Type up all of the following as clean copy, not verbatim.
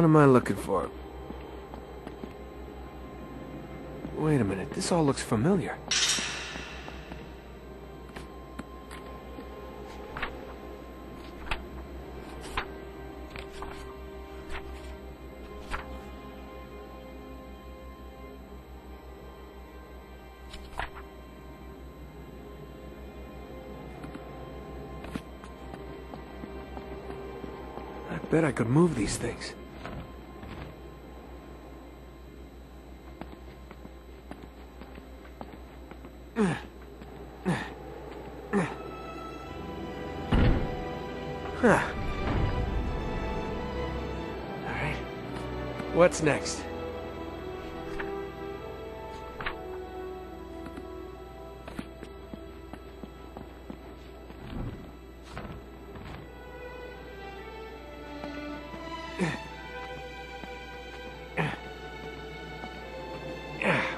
town am I looking for? Wait a minute, this all looks familiar. I bet I could move these things. Huh. Alright. What's next?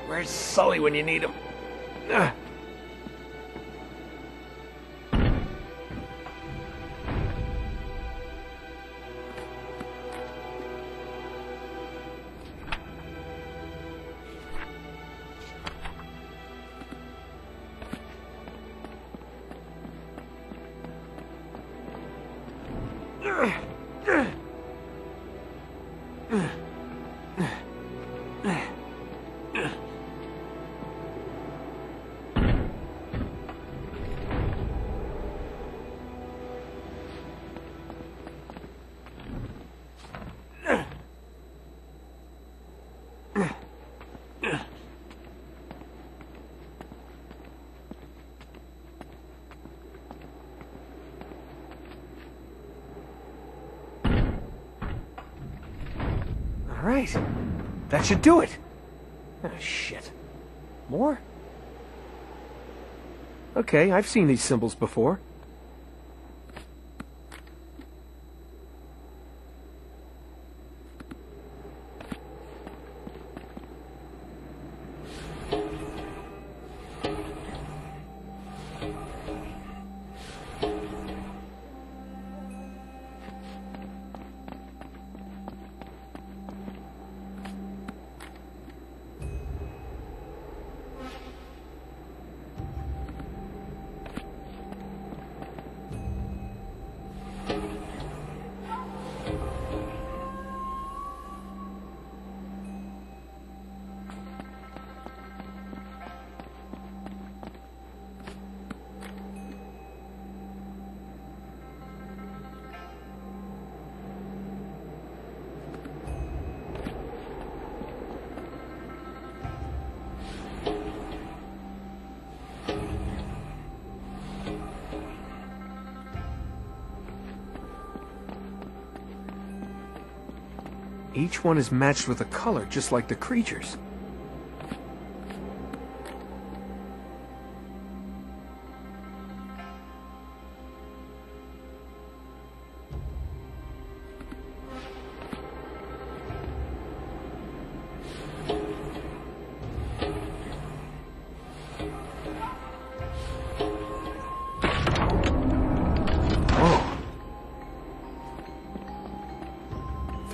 Where's Sully when you need him? Right. That should do it. Oh, shit. More? Okay, I've seen these symbols before. Each one is matched with a color, just like the creatures.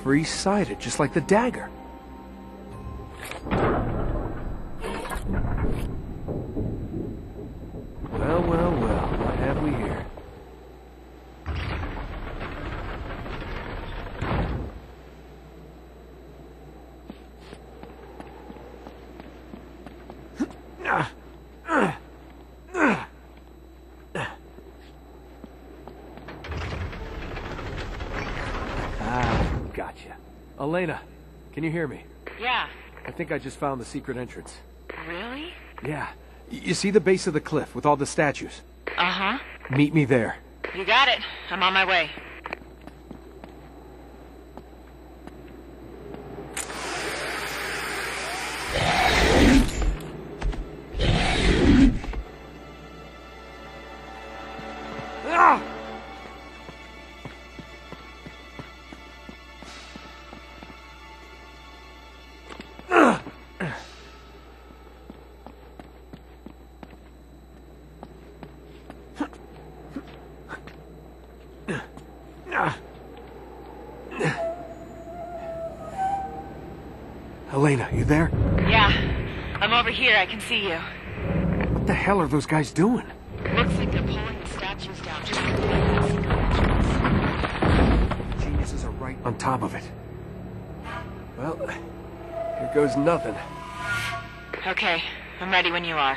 Three-sided, just like the dagger. Well, well, well, what have we here? Gotcha. Elena, can you hear me? Yeah. I think I just found the secret entrance. Really? Yeah. You see the base of the cliff with all the statues? Uh-huh. Meet me there. You got it. I'm on my way. Elena, you there? Yeah, I'm over here. I can see you. What the hell are those guys doing? Looks like they're pulling the statues down. Geniuses are right on top of it. Well, here goes nothing. Okay, I'm ready when you are.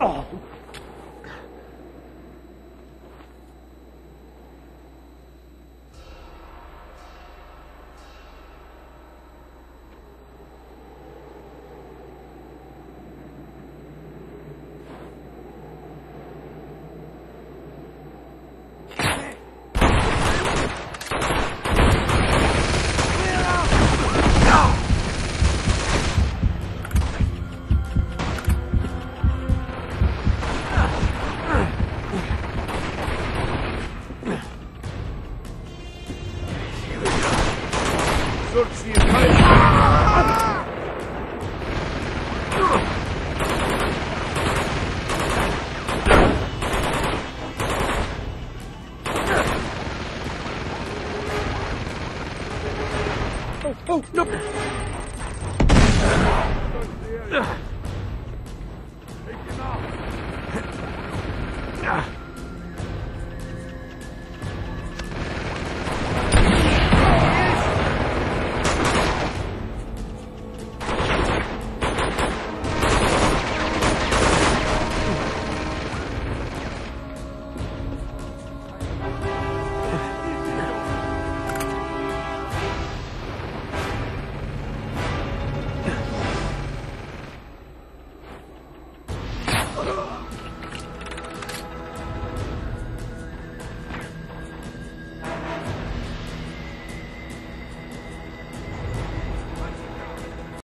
Oh.